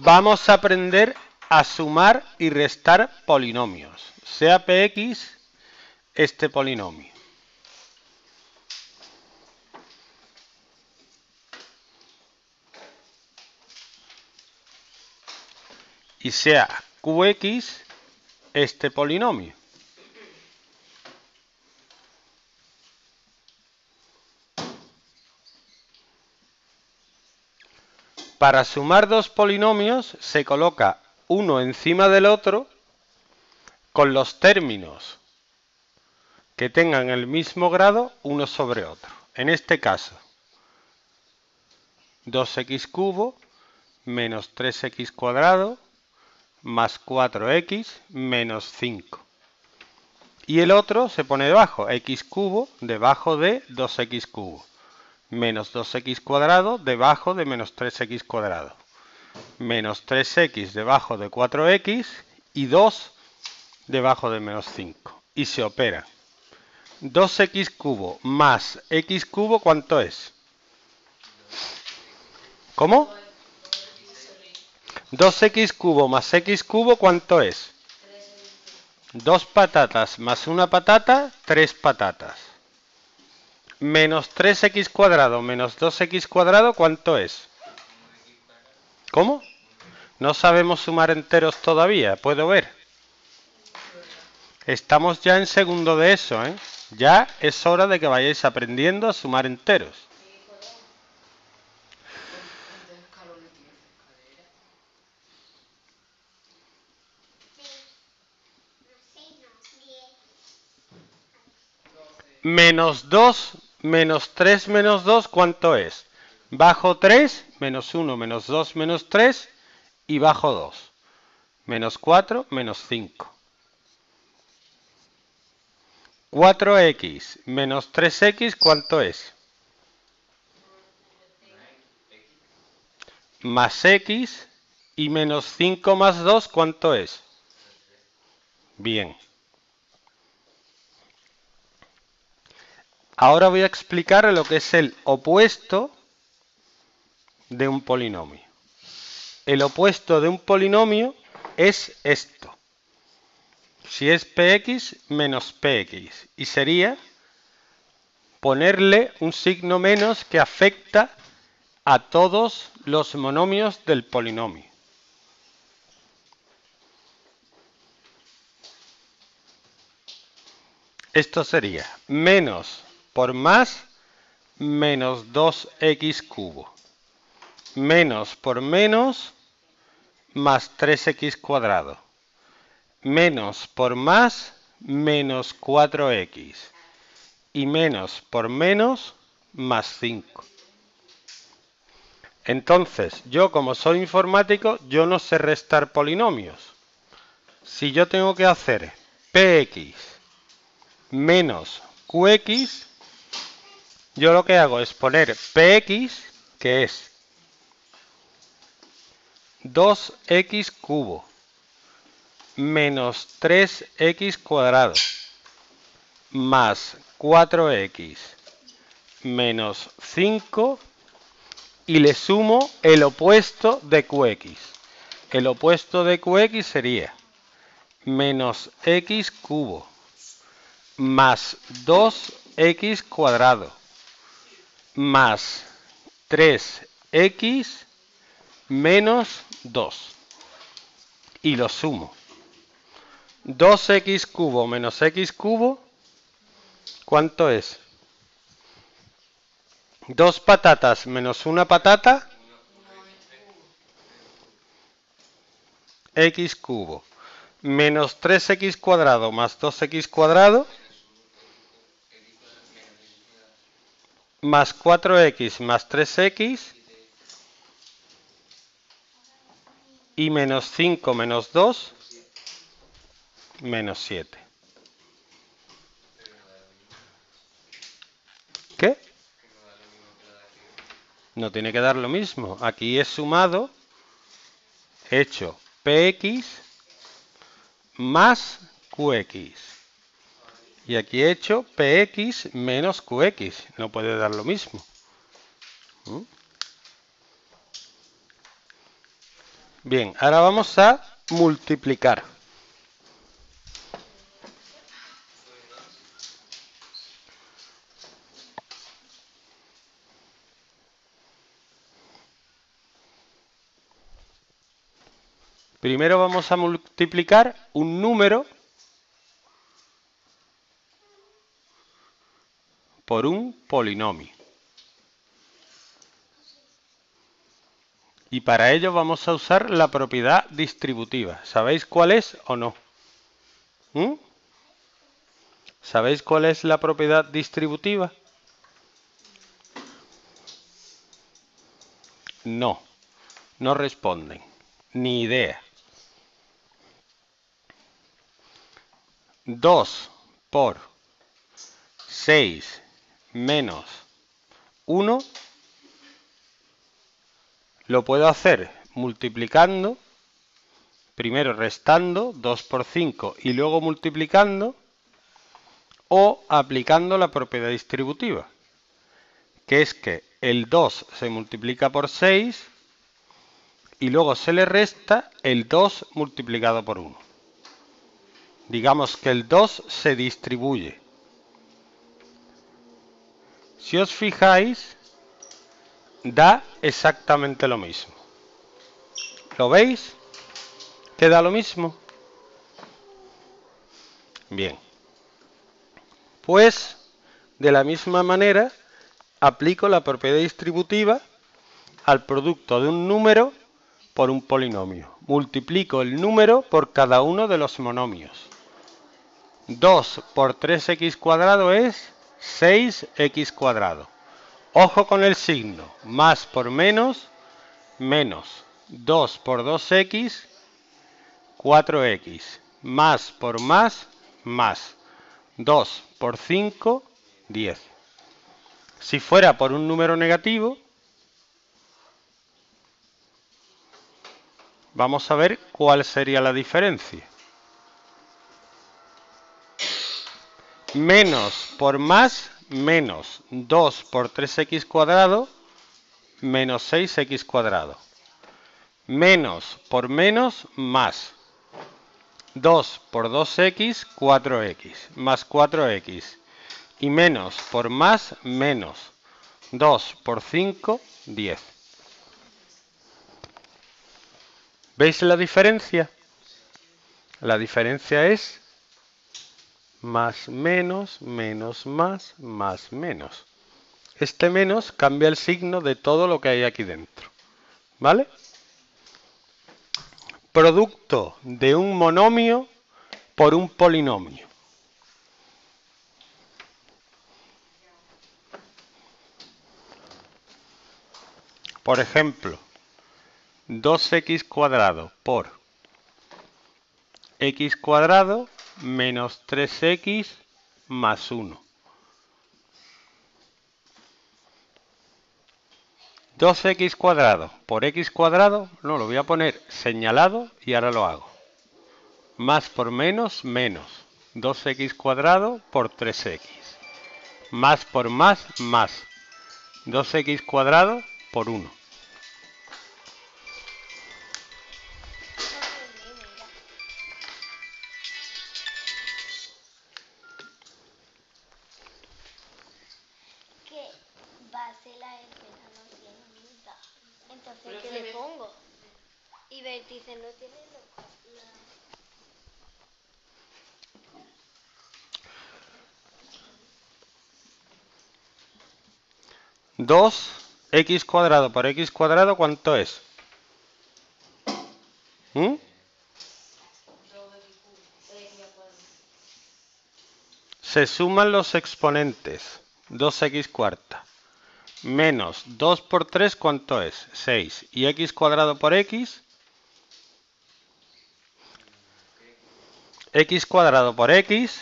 Vamos a aprender a sumar y restar polinomios. Sea Px este polinomio. Y sea Qx este polinomio. Para sumar dos polinomios se coloca uno encima del otro con los términos que tengan el mismo grado uno sobre otro. En este caso, 2x cubo menos 3x cuadrado más 4x menos 5. Y el otro se pone debajo, x cubo debajo de 2x cubo. Menos 2x cuadrado debajo de menos 3x cuadrado. Menos 3x debajo de 4x y 2 debajo de menos 5. Y se opera. 2x cubo más x cubo, ¿cuánto es? ¿Cómo? 2x cubo más x cubo, ¿cuánto es? 2 patatas más una patata, 3 patatas. Menos 3x cuadrado menos 2x cuadrado, ¿cuánto es? ¿Cómo? No sabemos sumar enteros todavía, puedo ver. Estamos ya en segundo de ESO, ¿eh? Ya es hora de que vayáis aprendiendo a sumar enteros. Menos 2 menos 3 menos 2, ¿cuánto es? Bajo 3, menos 1, menos 2, menos 3 y bajo 2. Menos 4, menos 5. 4x menos 3x, ¿cuánto es? Más x y menos 5 más 2, ¿cuánto es? Bien. Ahora voy a explicar lo que es el opuesto de un polinomio. El opuesto de un polinomio es esto. Si es Px menos Px. Y sería ponerle un signo menos que afecta a todos los monomios del polinomio. Esto sería menos por más, menos 2x cubo. Menos por menos, más 3x cuadrado. Menos por más, menos 4x. Y menos por menos, más 5. Entonces, yo como soy informático, yo no sé restar polinomios. Si yo tengo que hacer Px menos Qx, yo lo que hago es poner Px, que es 2x cubo menos 3x cuadrado más 4x menos 5 y le sumo el opuesto de Qx. El opuesto de Qx sería menos x cubo más 2x cuadrado más 3x menos 2 y lo sumo. 2x cubo menos x cubo, ¿cuánto es? 2 patatas menos una patata, x cubo menos 3x cuadrado más 2x cuadrado más 4x más 3x y menos 5 menos 2 menos 7. ¿Qué? No tiene que dar lo mismo. Aquí es sumado, hecho Px más Qx. Y aquí he hecho Px menos Qx. No puede dar lo mismo. Bien, ahora vamos a multiplicar. Primero vamos a multiplicar un número por un polinomio. Y para ello vamos a usar la propiedad distributiva. ¿Sabéis cuál es o no? ¿Sabéis cuál es la propiedad distributiva? No, no responden. Ni idea. 2 por 6 menos 1 lo puedo hacer multiplicando, primero restando 2 por 5 y luego multiplicando, o aplicando la propiedad distributiva, que es que el 2 se multiplica por 6 y luego se le resta el 2 multiplicado por 1. Digamos que el 2 se distribuye. Si os fijáis, da exactamente lo mismo. ¿Lo veis? ¿Que da lo mismo? Bien. Pues, de la misma manera, aplico la propiedad distributiva al producto de un número por un polinomio. Multiplico el número por cada uno de los monomios. 2 por 3x cuadrado es 6x cuadrado. Ojo con el signo, más por menos, menos. 2 por 2x, 4x. Más por más, más. 2 por 5, 10. Si fuera por un número negativo, vamos a ver cuál sería la diferencia. Menos por más, menos. 2 por 3x cuadrado, menos 6x cuadrado. Menos por menos, más. 2 por 2x, 4x. Más 4x. Y menos por más, menos. 2 por 5, 10. ¿Veis la diferencia? La diferencia es más, menos, menos, más, más, menos. Este menos cambia el signo de todo lo que hay aquí dentro. ¿Vale? Producto de un monomio por un polinomio. Por ejemplo, 2x cuadrado por x cuadrado menos 3x más 1. 2x cuadrado por x cuadrado, no, lo voy a poner señalado y ahora lo hago. Más por menos, menos. 2x cuadrado por 3x. Más por más, más. 2x cuadrado por 1. Dos x cuadrado por x cuadrado, ¿cuánto es? Se suman los exponentes. 2x cuarta menos 2 por 3, ¿cuánto es? 6. Y x cuadrado por x. X cuadrado por x.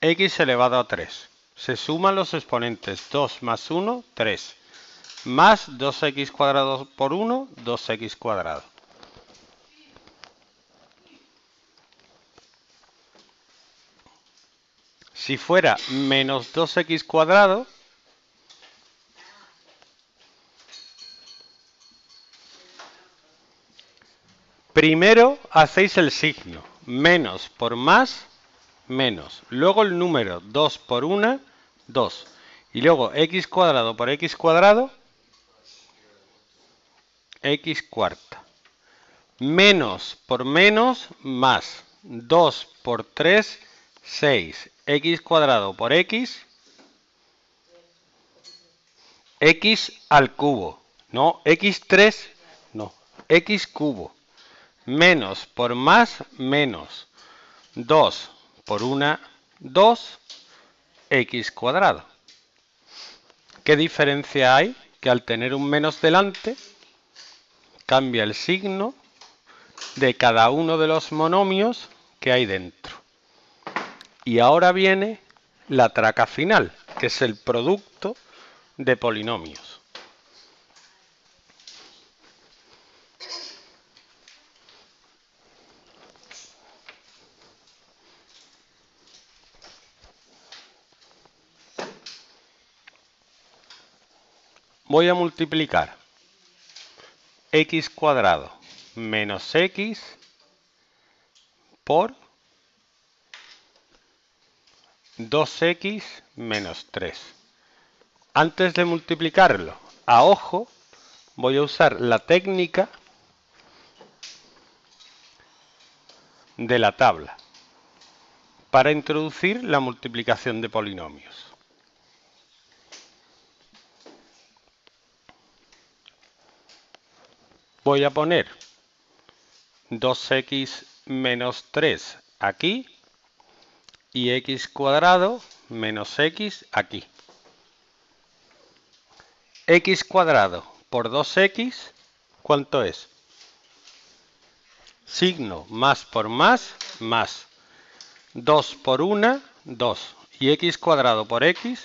X elevado a 3. Se suman los exponentes. 2 más 1, 3. Más 2x cuadrado por 1, 2x cuadrado. Si fuera menos 2x cuadrado, Primero hacéis el signo, menos por más, menos. Luego el número 2 por 1, 2. Y luego x cuadrado por x cuadrado, x cuarta. Menos por menos, más. 2 por 3, 6. X cuadrado por x, x al cubo. No, x3, no, x cubo. Menos por más, menos. 2 por 1, 2, x cuadrado. ¿Qué diferencia hay? Que al tener un menos delante, cambia el signo de cada uno de los monomios que hay dentro. Y ahora viene la traca final, que es el producto de polinomios. Voy a multiplicar x cuadrado menos x por 2x menos 3. Antes de multiplicarlo a ojo, voy a usar la técnica de la tabla para introducir la multiplicación de polinomios. Voy a poner 2x menos 3 aquí y x cuadrado menos x aquí. X cuadrado por 2x, ¿cuánto es? Signo más por más, más. 2 por 1, 2. Y x cuadrado por x,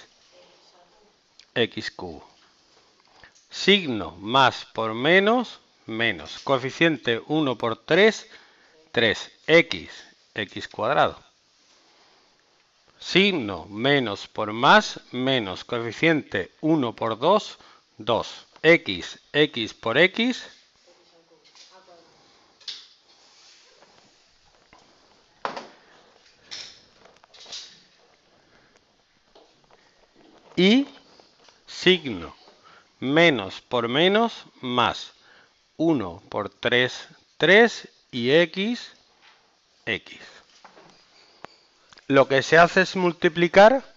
x cubo. Signo más por menos, menos. Coeficiente 1 por 3, 3. X, x cuadrado. Signo menos por más, menos. Coeficiente 1 por 2, 2. X, x por x. Y signo menos por menos, más. 1 por 3, 3 y x, x. Lo que se hace es multiplicar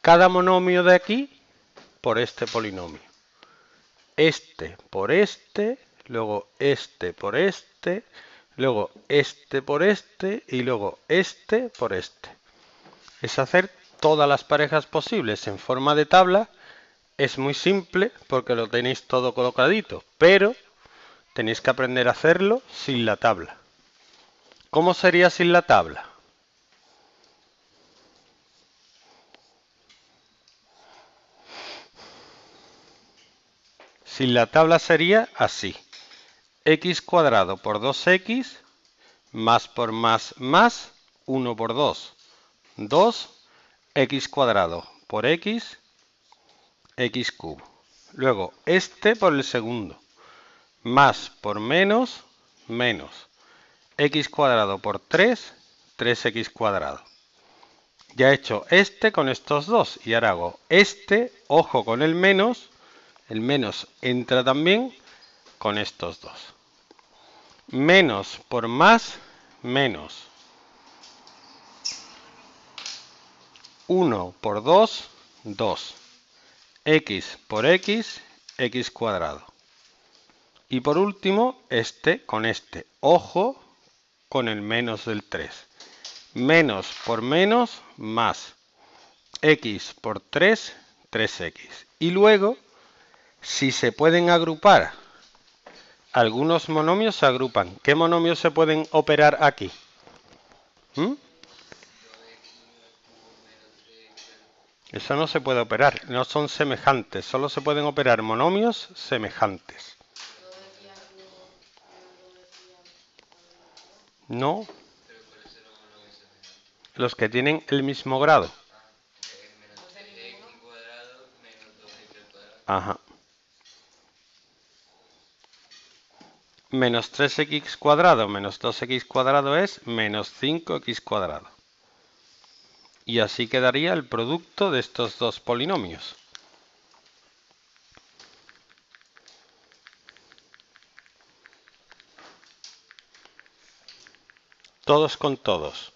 cada monomio de aquí por este polinomio. Este por este, luego este por este, luego este por este y luego este por este. Es hacer todas las parejas posibles en forma de tabla. Es muy simple porque lo tenéis todo colocadito, pero tenéis que aprender a hacerlo sin la tabla. ¿Cómo sería sin la tabla? Sin la tabla sería así. X cuadrado por 2x, más por más, más, 1 por 2, 2, x cuadrado por x, x cubo. Luego este por el segundo. Más por menos, menos. X cuadrado por 3, 3x cuadrado. Ya he hecho este con estos dos. Y ahora hago este, ojo con el menos. El menos entra también con estos dos. Menos por más, menos. 1 por 2, 2. X por x, x cuadrado. Y por último, este con este. Ojo con el menos del 3. Menos por menos, más. X por 3, 3x. Y luego, si se pueden agrupar, algunos monomios se agrupan. ¿Qué monomios se pueden operar aquí? Eso no se puede operar, no son semejantes, solo se pueden operar monomios semejantes. No. Los que tienen el mismo grado. Ajá. menos 3x cuadrado menos 2x cuadrado es menos 5x cuadrado. Y así quedaría el producto de estos dos polinomios. Todos con todos.